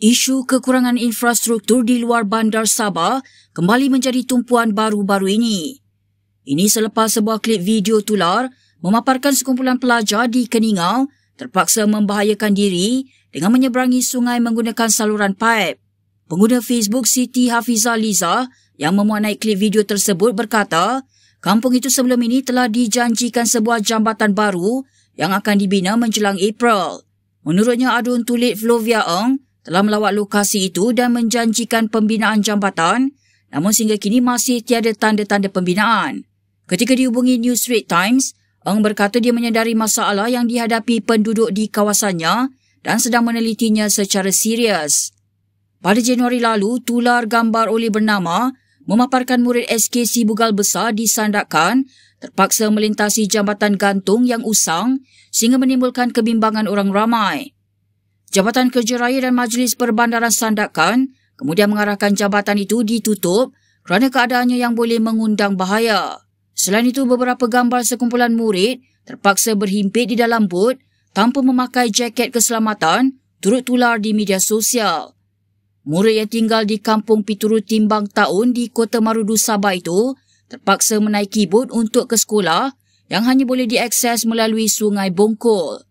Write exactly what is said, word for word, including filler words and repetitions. Isu kekurangan infrastruktur di luar bandar Sabah kembali menjadi tumpuan baru-baru ini. Ini selepas sebuah klip video tular memaparkan sekumpulan pelajar di Keningau terpaksa membahayakan diri dengan menyeberangi sungai menggunakan saluran paip. Pengguna Facebook Siti Hafiza Liza yang memuanai klip video tersebut berkata, kampung itu sebelum ini telah dijanjikan sebuah jambatan baru yang akan dibina menjelang April. Menurutnya, ADUN Tulid Flovia Ong telah melawat lokasi itu dan menjanjikan pembinaan jambatan, namun sehingga kini masih tiada tanda-tanda pembinaan. Ketika dihubungi New Straits Times, Ong berkata dia menyedari masalah yang dihadapi penduduk di kawasannya dan sedang menelitinya secara serius. Pada Januari lalu, tular gambar oleh bernama memaparkan murid S K Sibugal Besar di Sandakan terpaksa melintasi jambatan gantung yang usang sehingga menimbulkan kebimbangan orang ramai. Jabatan Kerja Raya dan Majlis Perbandaran Sandakan kemudian mengarahkan jabatan itu ditutup kerana keadaannya yang boleh mengundang bahaya. Selain itu, beberapa gambar sekumpulan murid terpaksa berhimpit di dalam bot tanpa memakai jaket keselamatan turut tular di media sosial. Murid yang tinggal di kampung Pituru Timbang Taun di Kota Marudu Sabah itu terpaksa menaiki bot untuk ke sekolah yang hanya boleh diakses melalui Sungai Bungkul.